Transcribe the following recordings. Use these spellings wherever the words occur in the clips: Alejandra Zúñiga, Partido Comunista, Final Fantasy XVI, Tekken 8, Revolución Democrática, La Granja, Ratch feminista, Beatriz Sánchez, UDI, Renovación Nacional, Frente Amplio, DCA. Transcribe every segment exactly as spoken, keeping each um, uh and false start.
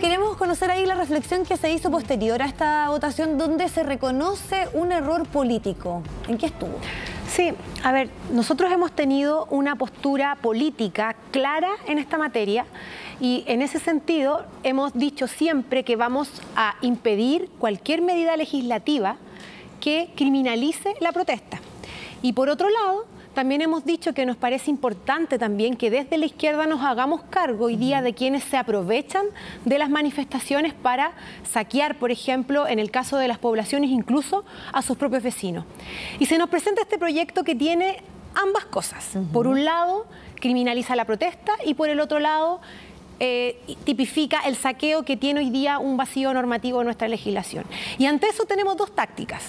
queremos conocer ahí la reflexión que se hizo posterior a esta votación, donde se reconoce un error político. ¿En qué estuvo? Sí, a ver, nosotros hemos tenido una postura política clara en esta materia y en ese sentido hemos dicho siempre que vamos a impedir cualquier medida legislativa que criminalice la protesta. Y por otro lado, también hemos dicho que nos parece importante también que desde la izquierda nos hagamos cargo hoy día de quienes se aprovechan de las manifestaciones para saquear, por ejemplo, en el caso de las poblaciones, incluso a sus propios vecinos. Y se nos presenta este proyecto que tiene ambas cosas. Uh-huh. Por un lado, criminaliza la protesta y por el otro lado, Eh, tipifica el saqueo que tiene hoy día un vacío normativo en nuestra legislación. Y ante eso tenemos dos tácticas.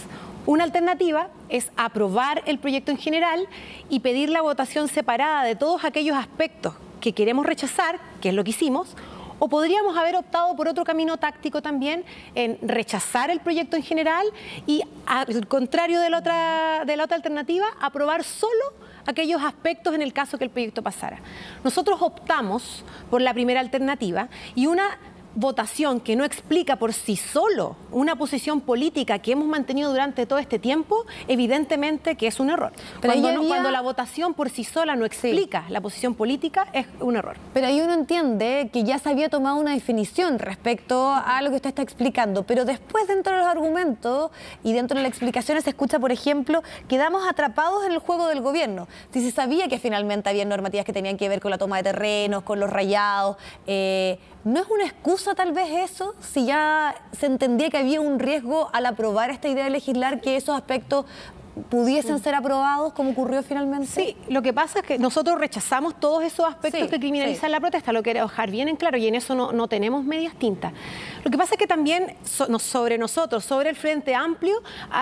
Una alternativa es aprobar el proyecto en general y pedir la votación separada de todos aquellos aspectos que queremos rechazar, que es lo que hicimos, o podríamos haber optado por otro camino táctico también, en rechazar el proyecto en general y, al contrario de la otra, de la otra alternativa, aprobar solo aquellos aspectos en el caso que el proyecto pasara. Nosotros optamos por la primera alternativa y una votación que no explica por sí solo una posición política que hemos mantenido durante todo este tiempo, evidentemente que es un error. Pero cuando, no, había... cuando la votación por sí sola no explica sí. la posición política, es un error. Pero ahí uno entiende que ya se había tomado una definición respecto a lo que usted está explicando, pero después dentro de los argumentos y dentro de las explicaciones se escucha, por ejemplo, quedamos atrapados en el juego del gobierno. Si se sabía que finalmente había normativas que tenían que ver con la toma de terrenos, con los rayados, eh, ¿no es una excusa tal vez eso, si ya se entendía que había un riesgo al aprobar esta idea de legislar, que esos aspectos pudiesen ser aprobados como ocurrió finalmente? Sí, lo que pasa es que nosotros rechazamos todos esos aspectos sí, que criminalizan sí. la protesta, lo quiero dejar bien en claro y en eso no, no tenemos medias tintas. Lo que pasa es que también so, sobre nosotros, sobre el Frente Amplio,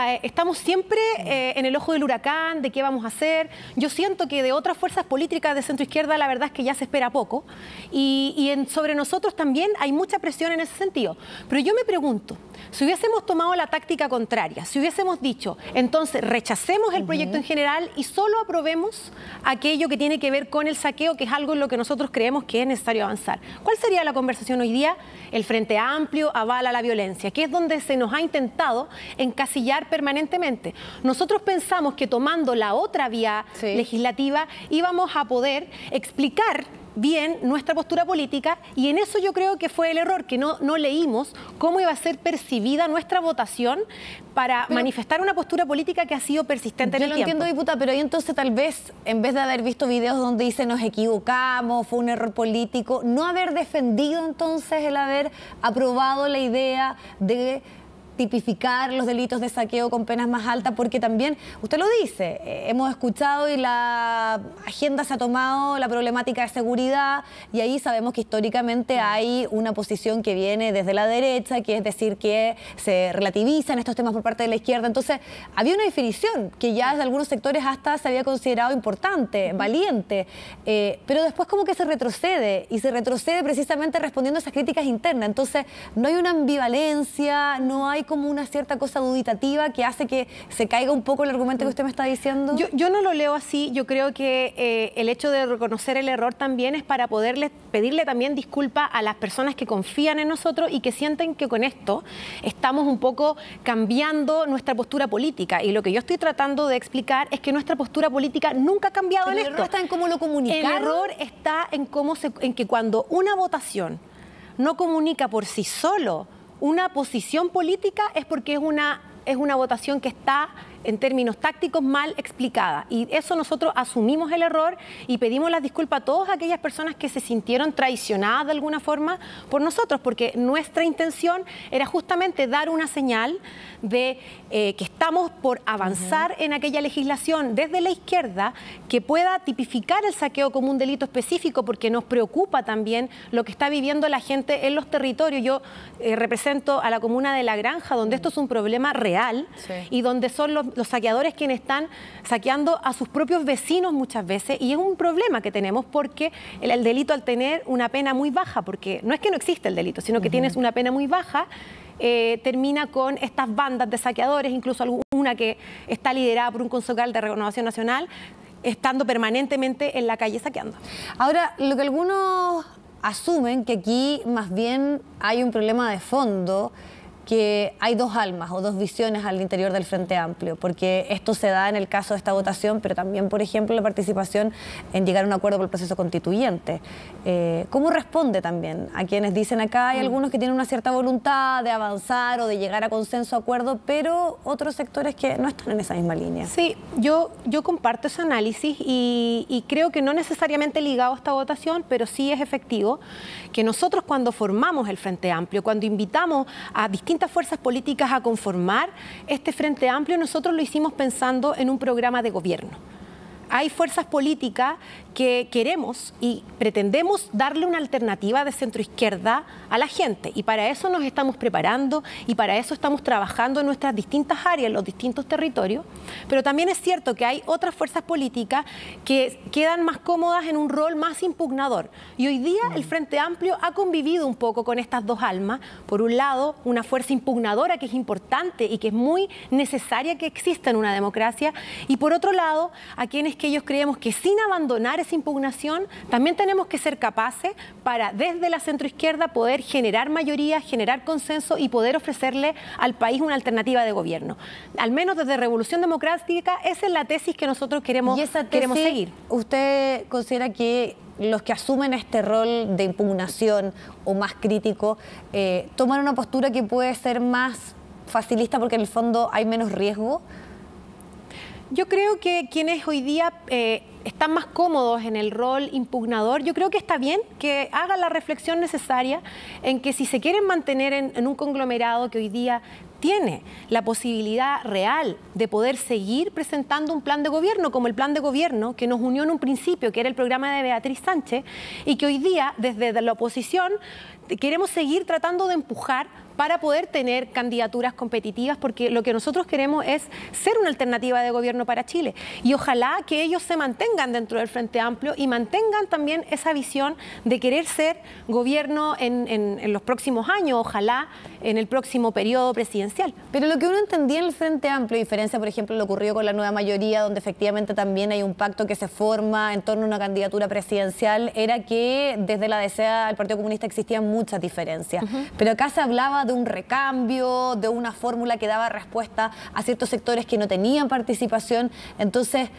eh, estamos siempre eh, en el ojo del huracán, de qué vamos a hacer. Yo siento que de otras fuerzas políticas de centro izquierda la verdad es que ya se espera poco y, y en, sobre nosotros también hay mucha presión en ese sentido. Pero yo me pregunto, si hubiésemos tomado la táctica contraria, si hubiésemos dicho, entonces rechacemos el proyecto en general y solo aprobemos aquello que tiene que ver con el saqueo, que es algo en lo que nosotros creemos que es necesario avanzar. ¿Cuál sería la conversación hoy día? El Frente Amplio avala la violencia, que es donde se nos ha intentado encasillar permanentemente. Nosotros pensamos que tomando la otra vía sí. legislativa íbamos a poder explicar bien nuestra postura política y en eso yo creo que fue el error, que no, no leímos cómo iba a ser percibida nuestra votación para pero, manifestar una postura política que ha sido persistente en el tiempo. Yo lo entiendo, diputada, pero ahí entonces tal vez, en vez de haber visto videos donde dice nos equivocamos, fue un error político, no haber defendido entonces el haber aprobado la idea de tipificar los delitos de saqueo con penas más altas, porque también, usted lo dice, eh, hemos escuchado y la agenda se ha tomado la problemática de seguridad y ahí sabemos que históricamente hay una posición que viene desde la derecha, que es decir que se relativizan estos temas por parte de la izquierda. Entonces, había una definición que ya desde algunos sectores hasta se había considerado importante, valiente, eh, pero después como que se retrocede y se retrocede precisamente respondiendo a esas críticas internas. Entonces, no hay una ambivalencia, no hay como una cierta cosa duditativa que hace que se caiga un poco el argumento que usted me está diciendo. Yo, yo no lo leo así, yo creo que eh, el hecho de reconocer el error también es para poderle, pedirle también disculpa a las personas que confían en nosotros y que sienten que con esto estamos un poco cambiando nuestra postura política, y lo que yo estoy tratando de explicar es que nuestra postura política nunca ha cambiado. Pero en esto. El error está en cómo lo comunicaron. El error está en, cómo se, en que cuando una votación no comunica por sí solo una posición política es porque es una, es una votación que está en términos tácticos mal explicada, y eso nosotros asumimos el error y pedimos las disculpas a todas aquellas personas que se sintieron traicionadas de alguna forma por nosotros, porque nuestra intención era justamente dar una señal de eh, que estamos por avanzar uh-huh. en aquella legislación desde la izquierda que pueda tipificar el saqueo como un delito específico, porque nos preocupa también lo que está viviendo la gente en los territorios. Yo eh, represento a la comuna de La Granja, donde uh-huh. esto es un problema real sí. y donde son los los saqueadores quienes están saqueando a sus propios vecinos muchas veces, y es un problema que tenemos porque el, el delito, al tener una pena muy baja, porque no es que no existe el delito, sino que uh-huh. tienes una pena muy baja, eh, termina con estas bandas de saqueadores, incluso alguna que está liderada por un concejal de Renovación Nacional, estando permanentemente en la calle saqueando. Ahora, lo que algunos asumen que aquí más bien hay un problema de fondo, que hay dos almas o dos visiones al interior del Frente Amplio, porque esto se da en el caso de esta votación, pero también, por ejemplo, la participación en llegar a un acuerdo por el proceso constituyente. Eh, ¿Cómo responde también a quienes dicen acá hay algunos que tienen una cierta voluntad de avanzar o de llegar a consenso, acuerdo, pero otros sectores que no están en esa misma línea? Sí, yo, yo comparto ese análisis y, y creo que no necesariamente ligado a esta votación, pero sí es efectivo que nosotros cuando formamos el Frente Amplio, cuando invitamos a distintos fuerzas políticas a conformar este Frente Amplio, nosotros lo hicimos pensando en un programa de gobierno. Hay fuerzas políticas que queremos y pretendemos darle una alternativa de centroizquierda a la gente, y para eso nos estamos preparando y para eso estamos trabajando en nuestras distintas áreas, en los distintos territorios, pero también es cierto que hay otras fuerzas políticas que quedan más cómodas en un rol más impugnador, y hoy día el Frente Amplio ha convivido un poco con estas dos almas. Por un lado, una fuerza impugnadora que es importante y que es muy necesaria que exista en una democracia, y por otro lado, a quienes que ellos creemos que sin abandonar esa impugnación también tenemos que ser capaces para desde la centroizquierda poder generar mayoría, generar consenso y poder ofrecerle al país una alternativa de gobierno. Al menos desde Revolución Democrática esa es la tesis que nosotros queremos, ¿Y esa tesis, queremos seguir. ¿Usted considera que los que asumen este rol de impugnación o más crítico eh, toman una postura que puede ser más facilista porque en el fondo hay menos riesgo? Yo creo que quienes hoy día eh, están más cómodos en el rol impugnador, yo creo que está bien que hagan la reflexión necesaria en que si se quieren mantener en, en un conglomerado que hoy día tiene la posibilidad real de poder seguir presentando un plan de gobierno, como el plan de gobierno que nos unió en un principio, que era el programa de Beatriz Sánchez, y que hoy día desde la oposición queremos seguir tratando de empujar para poder tener candidaturas competitivas, porque lo que nosotros queremos es ser una alternativa de gobierno para Chile. Y ojalá que ellos se mantengan dentro del Frente Amplio y mantengan también esa visión de querer ser gobierno en, en, en los próximos años, ojalá en el próximo periodo presidencial. Pero lo que uno entendía en el Frente Amplio, a diferencia, por ejemplo, lo ocurrido con la nueva mayoría, donde efectivamente también hay un pacto que se forma en torno a una candidatura presidencial, era que desde la D C A al Partido Comunista existían muchas diferencias. Uh-huh. Pero acá se hablaba de un recambio, de una fórmula que daba respuesta a ciertos sectores que no tenían participación. Entonces,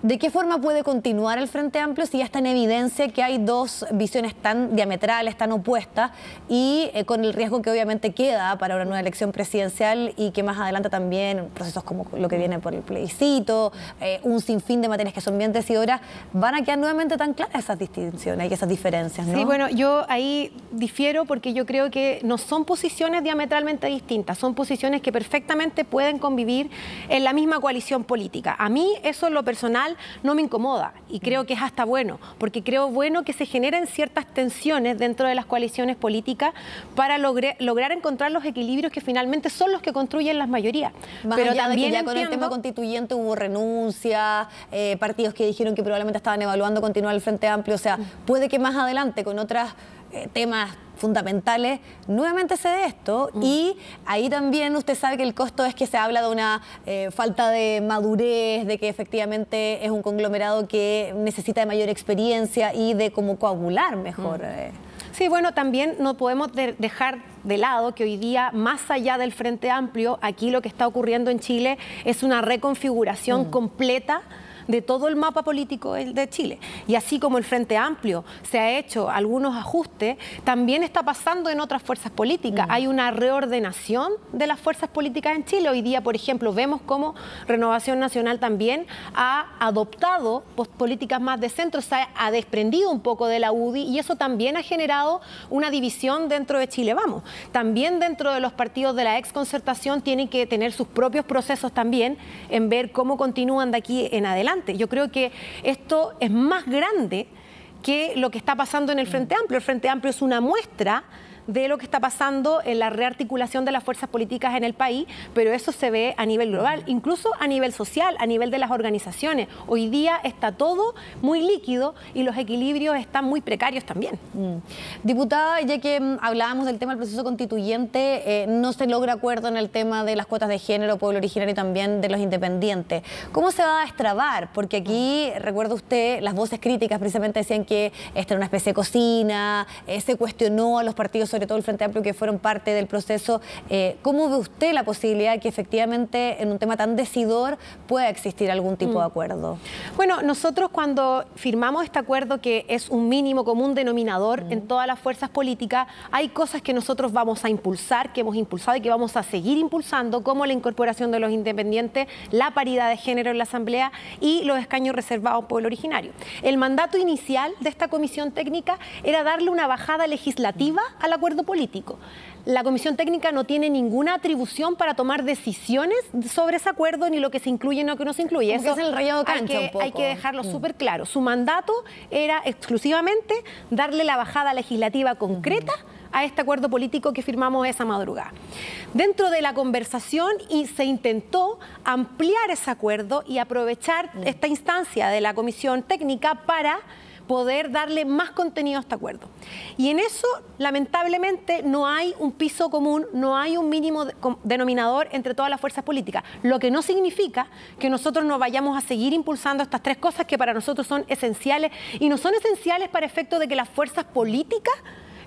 ¿de qué forma puede continuar el Frente Amplio si ya está en evidencia que hay dos visiones tan diametrales, tan opuestas, y eh, con el riesgo que obviamente queda para una nueva elección presidencial y que más adelante también procesos como lo que viene por el plebiscito, eh, un sinfín de materias que son bien decidoras, van a quedar nuevamente tan claras esas distinciones y esas diferencias, ¿no? Sí, bueno, yo ahí difiero porque yo creo que no son posiciones diametralmente distintas, son posiciones que perfectamente pueden convivir en la misma coalición política. A mí eso en lo personal no me incomoda y creo que es hasta bueno, porque creo bueno que se generen ciertas tensiones dentro de las coaliciones políticas para logre, lograr encontrar los equilibrios que finalmente son los que construyen las mayorías. Más Pero allá también de que ya entiendo, con el tema constituyente hubo renuncias, eh, partidos que dijeron que probablemente estaban evaluando continuar el Frente Amplio, o sea, puede que más adelante con otros eh, temas fundamentales, nuevamente se dé esto, mm. y ahí también usted sabe que el costo es que se habla de una eh, falta de madurez, de que efectivamente es un conglomerado que necesita de mayor experiencia y de cómo coagular mejor. Mm. Eh. Sí, bueno, también no podemos de dejar de lado que hoy día, más allá del Frente Amplio, aquí lo que está ocurriendo en Chile es una reconfiguración mm. completa de todo el mapa político de Chile. Y así como el Frente Amplio se ha hecho algunos ajustes, también está pasando en otras fuerzas políticas. Mm. Hay una reordenación de las fuerzas políticas en Chile. Hoy día, por ejemplo, vemos cómo Renovación Nacional también ha adoptado políticas más de centro, se ha desprendido un poco de la U D I y eso también ha generado una división dentro de Chile. Vamos, también dentro de los partidos de la exconcertación tienen que tener sus propios procesos también en ver cómo continúan de aquí en adelante. Yo creo que esto es más grande que lo que está pasando en el Frente Amplio. El Frente Amplio es una muestra de lo que está pasando en la rearticulación de las fuerzas políticas en el país, pero eso se ve a nivel global, incluso a nivel social, a nivel de las organizaciones. Hoy día está todo muy líquido y los equilibrios están muy precarios también. Mm. Diputada, ya que hablábamos del tema del proceso constituyente, eh, no se logra acuerdo en el tema de las cuotas de género, pueblo originario y también de los independientes. ¿Cómo se va a destrabar? Porque aquí, recuerda usted, las voces críticas precisamente decían que esta era una especie de cocina, eh, se cuestionó a los partidos, sobre todo el Frente Amplio, que fueron parte del proceso. Eh, ¿Cómo ve usted la posibilidad de que efectivamente en un tema tan decidor pueda existir algún tipo mm. de acuerdo? Bueno, nosotros cuando firmamos este acuerdo, que es un mínimo común denominador mm. en todas las fuerzas políticas, hay cosas que nosotros vamos a impulsar, que hemos impulsado y que vamos a seguir impulsando, como la incorporación de los independientes, la paridad de género en la Asamblea y los escaños reservados al pueblo originario. El mandato inicial de esta comisión técnica era darle una bajada legislativa al acuerdo político. La comisión técnica no tiene ninguna atribución para tomar decisiones sobre ese acuerdo, ni lo que se incluye ni lo que no se incluye. Eso es el rayado cancha un poco. Hay que dejarlo mm. súper claro. Su mandato era exclusivamente darle la bajada legislativa concreta mm. a este acuerdo político que firmamos esa madrugada. Dentro de la conversación y se intentó ampliar ese acuerdo y aprovechar mm. esta instancia de la comisión técnica para poder darle más contenido a este acuerdo. Y en eso, lamentablemente, no hay un piso común, no hay un mínimo denominador entre todas las fuerzas políticas, lo que no significa que nosotros no vayamos a seguir impulsando estas tres cosas que para nosotros son esenciales, y no son esenciales para efecto de que las fuerzas políticas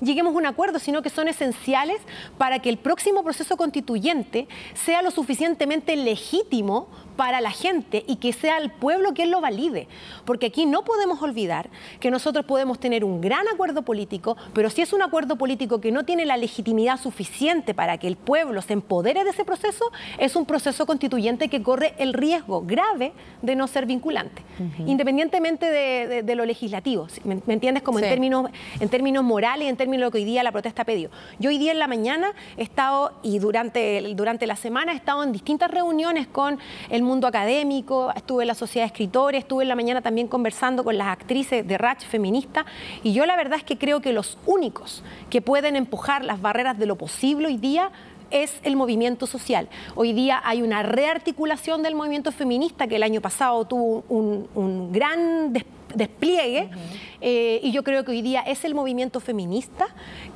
lleguemos a un acuerdo, sino que son esenciales para que el próximo proceso constituyente sea lo suficientemente legítimo para la gente y que sea el pueblo quien lo valide. Porque aquí no podemos olvidar que nosotros podemos tener un gran acuerdo político, pero si es un acuerdo político que no tiene la legitimidad suficiente para que el pueblo se empodere de ese proceso, es un proceso constituyente que corre el riesgo grave de no ser vinculante, uh-huh. independientemente de, de, de lo legislativo. ¿Me, me entiendes? Como sí. en, términos, en términos morales, en términos de lo que hoy día la protesta ha pedido. Yo hoy día en la mañana he estado, y durante, durante la semana he estado en distintas reuniones con el mundo académico, estuve en la sociedad de escritores, estuve en la mañana también conversando con las actrices de Ratch feminista, y yo la verdad es que creo que los únicos que pueden empujar las barreras de lo posible hoy día es el movimiento social. Hoy día hay una rearticulación del movimiento feminista que el año pasado tuvo un, un gran despliegue despliegue, uh-huh. eh, y yo creo que hoy día es el movimiento feminista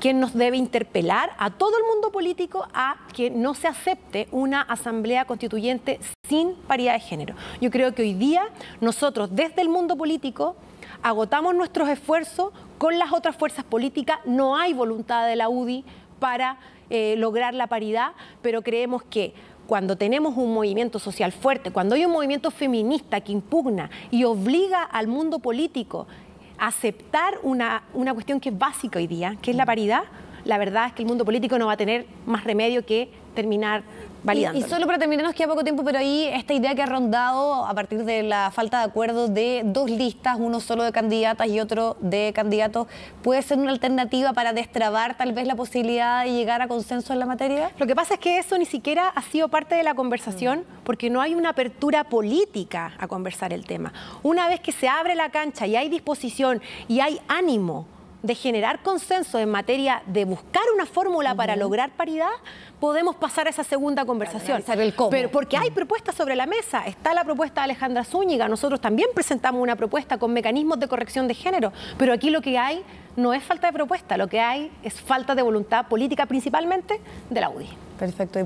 quien nos debe interpelar a todo el mundo político a que no se acepte una asamblea constituyente sin paridad de género. Yo creo que hoy día nosotros desde el mundo político agotamos nuestros esfuerzos con las otras fuerzas políticas, no hay voluntad de la U D I para eh, lograr la paridad, pero creemos que cuando tenemos un movimiento social fuerte, cuando hay un movimiento feminista que impugna y obliga al mundo político a aceptar una, una cuestión que es básica hoy día, que es la paridad, la verdad es que el mundo político no va a tener más remedio que terminar validándolo. Y, y solo para terminar, nos queda poco tiempo, pero ahí esta idea que ha rondado a partir de la falta de acuerdo de dos listas, uno solo de candidatas y otro de candidatos, ¿puede ser una alternativa para destrabar tal vez la posibilidad de llegar a consenso en la materia? Lo que pasa es que eso ni siquiera ha sido parte de la conversación mm. porque no hay una apertura política a conversar el tema. Una vez que se abre la cancha y hay disposición y hay ánimo de generar consenso en materia de buscar una fórmula uh-huh. para lograr paridad, podemos pasar a esa segunda conversación. El cómo. Pero porque hay propuestas sobre la mesa. Está la propuesta de Alejandra Zúñiga. Nosotros también presentamos una propuesta con mecanismos de corrección de género. Pero aquí lo que hay no es falta de propuesta. Lo que hay es falta de voluntad política, principalmente de la U D I. Perfecto.